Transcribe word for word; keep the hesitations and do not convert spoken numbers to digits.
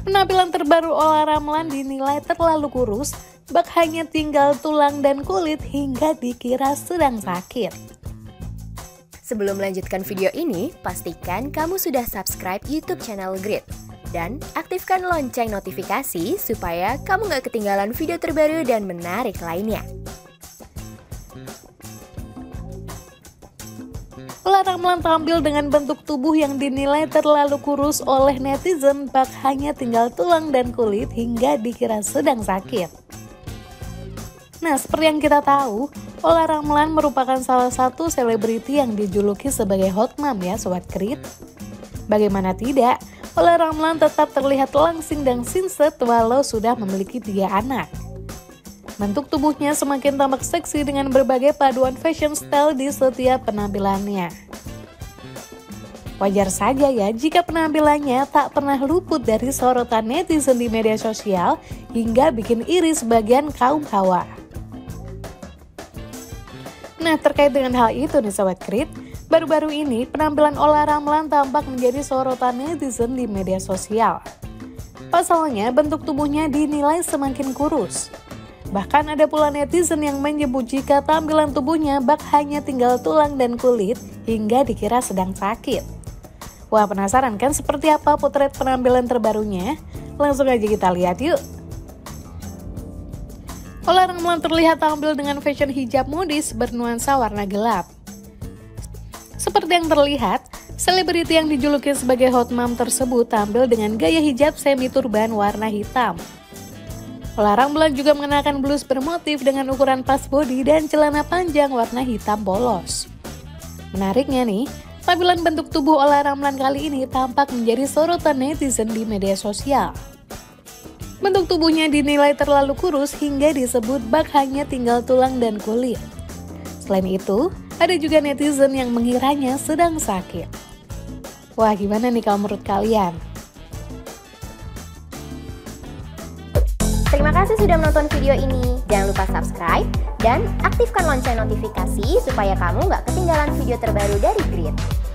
Penampilan terbaru Olla Ramlan dinilai terlalu kurus, bak hanya tinggal tulang dan kulit hingga dikira sedang sakit. Sebelum melanjutkan video ini, pastikan kamu sudah subscribe YouTube channel Grid. Dan aktifkan lonceng notifikasi supaya kamu gak ketinggalan video terbaru dan menarik lainnya. Olla Ramlan tampil dengan bentuk tubuh yang dinilai terlalu kurus oleh netizen, bak hanya tinggal tulang dan kulit hingga dikira sedang sakit. Nah, seperti yang kita tahu, Olla Ramlan merupakan salah satu selebriti yang dijuluki sebagai hot mom ya Sobat Grid. Bagaimana tidak, Olla Ramlan tetap terlihat langsing dan sinset walau sudah memiliki tiga anak. Bentuk tubuhnya semakin tampak seksi dengan berbagai paduan fashion style di setiap penampilannya. Wajar saja ya jika penampilannya tak pernah luput dari sorotan netizen di media sosial hingga bikin iri sebagian kaum hawa. Nah, terkait dengan hal itu nih Sobat Grid, baru-baru ini, penampilan Olla Ramlan tampak menjadi sorotan netizen di media sosial. Pasalnya, bentuk tubuhnya dinilai semakin kurus. Bahkan ada pula netizen yang menyebut jika tampilan tubuhnya bak hanya tinggal tulang dan kulit hingga dikira sedang sakit. Wah, penasaran kan seperti apa potret penampilan terbarunya? Langsung aja kita lihat yuk! Olla Ramlan terlihat tampil dengan fashion hijab modis bernuansa warna gelap. Seperti yang terlihat, selebriti yang dijuluki sebagai hot mom tersebut tampil dengan gaya hijab semi turban warna hitam. Olla Ramlan juga mengenakan blus bermotif dengan ukuran pas body dan celana panjang warna hitam polos. Menariknya nih, tampilan bentuk tubuh Olla Ramlan kali ini tampak menjadi sorotan netizen di media sosial. Bentuk tubuhnya dinilai terlalu kurus hingga disebut bak hanya tinggal tulang dan kulit. Selain itu, ada juga netizen yang mengiranya sedang sakit. Wah, gimana nih kalau menurut kalian? Terima kasih sudah menonton video ini. Jangan lupa subscribe dan aktifkan lonceng notifikasi supaya kamu nggak ketinggalan video terbaru dari Grid.